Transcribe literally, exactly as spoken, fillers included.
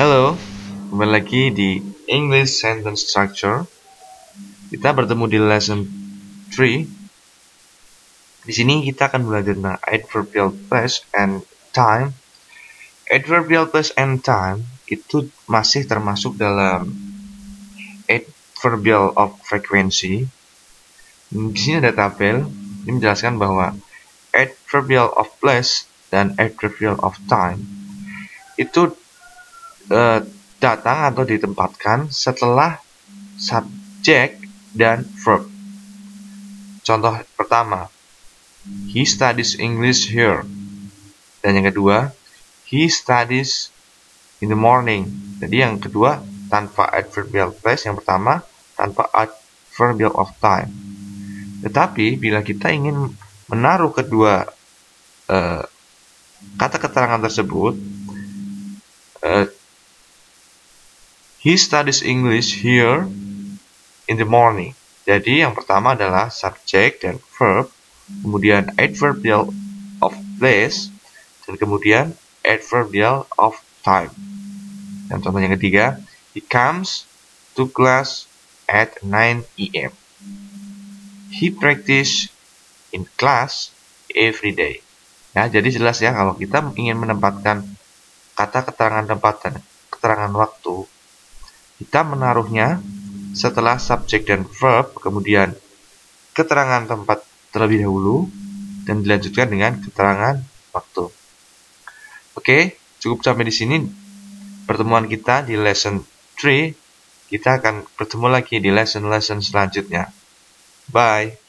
Halo, kembali lagi di English Sentence Structure. Kita bertemu di lesson three. Di sini kita akan belajar tentang adverbial place and time. Adverbial place and time itu masih termasuk dalam adverbial of frequency. Di sini ada tabel, ini menjelaskan bahwa adverbial of place dan adverbial of time itu Uh, datang atau ditempatkan setelah subjek dan verb. Contoh pertama, he studies English here. Dan yang kedua, he studies in the morning. Jadi yang kedua tanpa adverbial place, yang pertama tanpa adverbial of time. Tetapi bila kita ingin menaruh kedua uh, kata keterangan tersebut, uh, he studies English here in the morning. Jadi yang pertama adalah subject dan verb, kemudian adverbial of place, dan kemudian adverbial of time. Dan contoh yang ketiga, he comes to class at nine A M He practice in class every day. Nah, jadi jelas ya kalau kita ingin menempatkan kata keterangan tempatan, keterangan waktu, kita menaruhnya setelah subjek dan verb, kemudian keterangan tempat terlebih dahulu, dan dilanjutkan dengan keterangan waktu. Oke, cukup sampai di sini pertemuan kita di lesson three. Kita akan bertemu lagi di lesson-lesson selanjutnya. Bye!